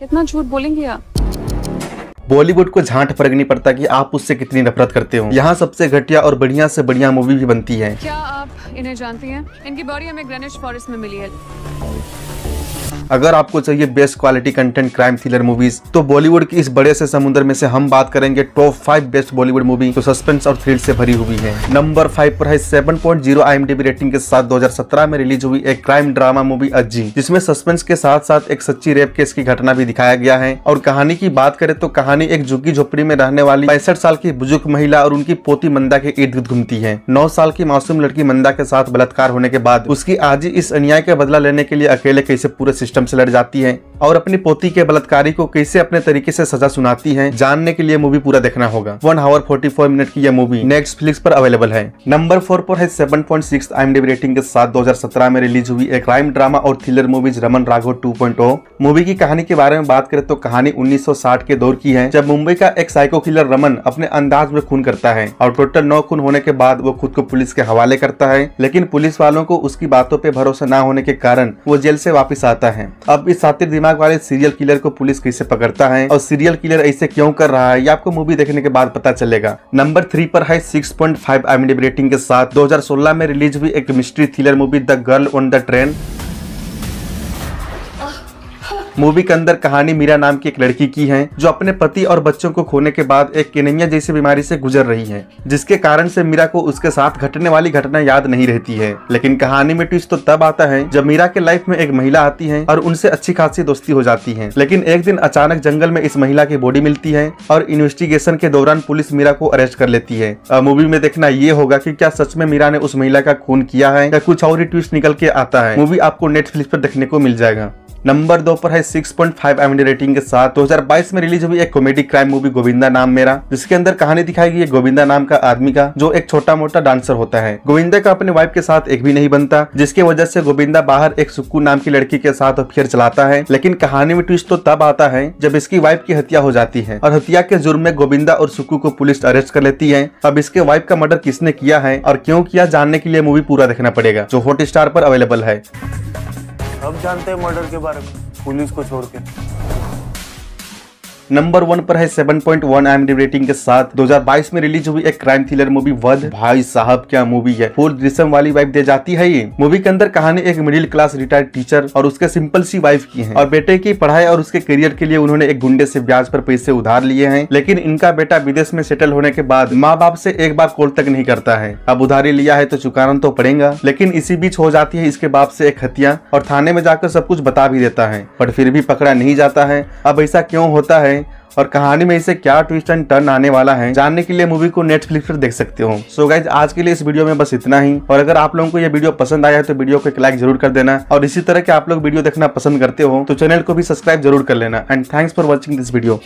कितना झूठ बोलेंगे आप। बॉलीवुड को झांट फर्क नहीं पड़ता कि आप उससे कितनी नफरत करते हो। यहाँ सबसे घटिया और बढ़िया से बढ़िया मूवी भी बनती है। क्या आप इन्हें जानती हैं? इनकी बॉडी हमें ग्रेनिश फॉरेस्ट में मिली है। अगर आपको चाहिए best quality content crime thriller movies तो बॉलीवुड की इस बड़े से समुद्र में से हम बात करेंगे टॉप 5 बेस्ट बॉलीवुड मूवी तो सस्पेंस और थ्रिल से भरी हुई है। नंबर 5 पर है 7.0 IMDb रेटिंग के साथ 2017 में रिलीज हुई एक क्राइम ड्रामा मूवी अज्जी, जिसमें सस्पेंस के साथ साथ एक सच्ची रेप केस की घटना भी दिखाया गया है। और कहानी की बात करें तो कहानी एक झुग्गी झोपड़ी में रहने वाली 65 साल की बुजुर्ग महिला और उनकी पोती मंदा के इर्द गिर्द घूमती है। 9 साल की मासूम लड़की मंदा के साथ बलात्कार होने के बाद उसकी आजी इस अन्याय का बदला लेने के लिए अकेले कैसे पूरे से लड़ जाती है और अपनी पोती के बलात्कारी को कैसे अपने तरीके से सजा सुनाती है। जानने के लिए मूवी पूरा देखना होगा। 1 घंटा 44 मिनट की यह मूवी नेटफ्लिक्स पर अवेलेबल है। नंबर 4 पर है 7.6 IMDb रेटिंग के साथ 2017 में रिलीज हुई एक क्राइम ड्रामा और thriller movies Raman Raghav 2.0। Movie की कहानी के बारे में बात करें तो कहानी 1960 के दौर की है, जब मुंबई का एक साइको किलर रमन अपने अंदाज में खून करता है और टोटल 9 खून होने के बाद वो खुद को पुलिस के हवाले करता है, लेकिन पुलिस वालों को उसकी बातों पर भरोसा न होने के कारण वो जेल से वापस आता है। अब इस सातिर दिमाग वाले सीरियल किलर को पुलिस कैसे पकड़ता है और सीरियल किलर ऐसे क्यों कर रहा है, ये आपको मूवी देखने के बाद पता चलेगा। नंबर 3 पर है 6.5 IMDb रेटिंग के साथ 2016 में रिलीज हुई एक mystery thriller movie the girl on the train. Movie के अंदर कहानी मीरा नाम की एक लड़की की है, जो अपने पति और बच्चों को खोने के बाद एक केनेमिया जैसी बीमारी से गुजर रही है, जिसके कारण से मीरा को उसके साथ घटने वाली घटना याद नहीं रहती है। लेकिन कहानी में ट्विस्ट तो तब आता है जब मीरा के लाइफ में एक महिला आती है और उनसे अच्छी खासी दोस्ती हो जाती है, लेकिन एक दिन अचानक जंगल में इस महिला की बॉडी मिलती है और इन्वेस्टिगेशन के दौरान पुलिस मीरा को अरेस्ट कर लेती है। मूवी में देखना ये होगा कि क्या सच में मीरा ने उस महिला का खून किया है या कुछ और ही ट्विस्ट निकल के आता है। मूवी आपको नेटफ्लिक्स पर देखने को मिल जाएगा। नंबर 2 पर है 6.5 IMDb रेटिंग के साथ 2022 में रिलीज हुई एक कॉमेडी क्राइम मूवी गोविंदा नाम मेरा, जिसके अंदर कहानी दिखाई गई है गोविंदा नाम का आदमी का, जो एक छोटा मोटा डांसर होता है। गोविंदा का अपने वाइफ के साथ एक भी नहीं बनता, जिसके वजह से गोविंदा बाहर एक सुक्कू नाम की लड़की के साथ अफेयर चलाता है। लेकिन कहानी में ट्विस्ट तो तब आता है जब इसकी वाइफ की हत्या हो जाती है और हत्या के जुर्म में गोविंदा और सुक्कू को पुलिस अरेस्ट कर लेती है। अब इसके वाइफ का मर्डर किसने किया है और क्यों किया, जानने के लिए मूवी पूरा देखना पड़ेगा, जो हॉटस्टार पर अवेलेबल है। अब जानते हैं मर्डर के बारे में पुलिस को छोड़ के। नंबर 1 पर है 7.1 IMDb रेटिंग के साथ 2022 में रिलीज हुई एक क्राइम थ्रिलर मूवी वध। भाई साहब क्या मूवी है, फुल दृश्यम वाली वाइफ दे जाती है ये। मूवी के अंदर कहानी एक मिडिल क्लास रिटायर्ड टीचर और उसके सिंपल सी वाइफ की है और बेटे की पढ़ाई और उसके करियर के लिए उन्होंने एक गुंडे से ब्याज पर पैसे उधार लिए हैं, लेकिन इनका बेटा विदेश में सेटल होने के बाद माँ बाप से एक बार कॉल तक नहीं करता है। अब उधारी लिया है तो चुकाना तो पड़ेगा, लेकिन इसी बीच हो जाती है इसके बाप से एक हत्या और थाने में जाकर सब कुछ बता भी देता है, पर फिर भी पकड़ा नहीं जाता है। अब ऐसा क्यों होता है और कहानी में इसे क्या ट्विस्ट एंड टर्न आने वाला है, जानने के लिए मूवी को नेटफ्लिक्स पर देख सकते हो। सो गाइज, आज के लिए इस वीडियो में बस इतना ही, और अगर आप लोगों को ये वीडियो पसंद आया है तो वीडियो को एक लाइक जरूर कर देना, और इसी तरह के आप लोग वीडियो देखना पसंद करते हो तो चैनल को भी सब्सक्राइब जरूर कर लेना। And thanks for watching this video.